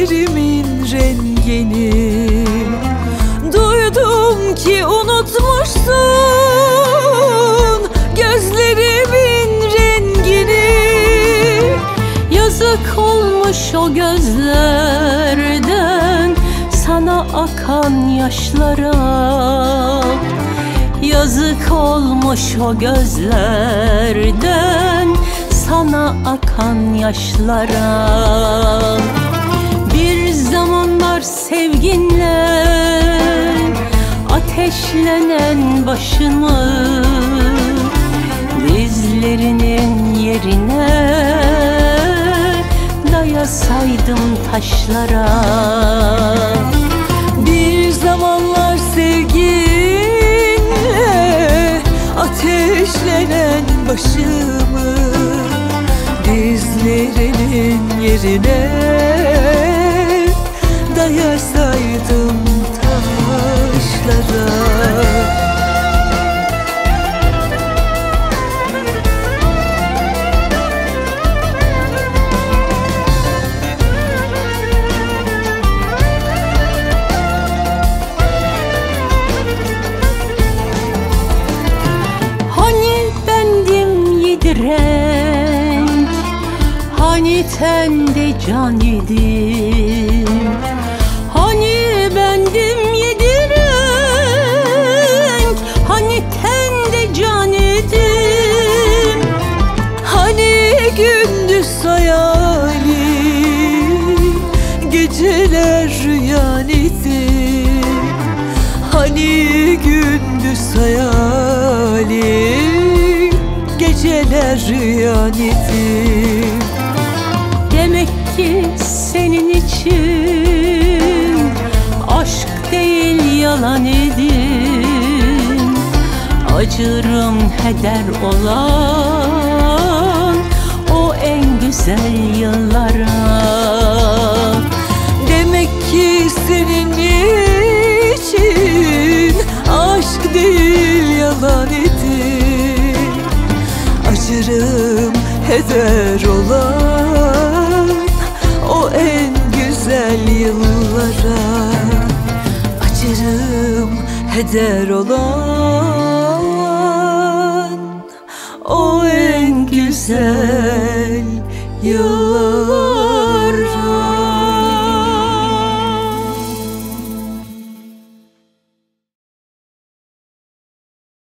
gözlerimin rengini. Duydum ki unutmuşsun gözlerimin rengini. Yazık olmuş o gözlerden sana akan yaşlara. Yazık olmuş o gözlerden sana akan yaşlara. Bir zamanlar sevginle ateşlenen başımı dizlerinin yerine dayasaydım taşlara. Bir zamanlar sevginle ateşlenen başımı dizlerinin yerine dayasaydım taşlara. Hani tende can yedim, hani bendim yedi renk, hani tende can yedim. Hani gündüz hayalim, geceler rüyan edim. Hani gündüz hayalim, geceler rüyan edim. Demek ki senin için aşk değil yalan edin. Acırım heder olan o en güzel yıllara. Demek ki senin için aşk değil yalan edin. Acırım heder olan o en güzel yıllara. Acırım heder olan o en güzel yıllara.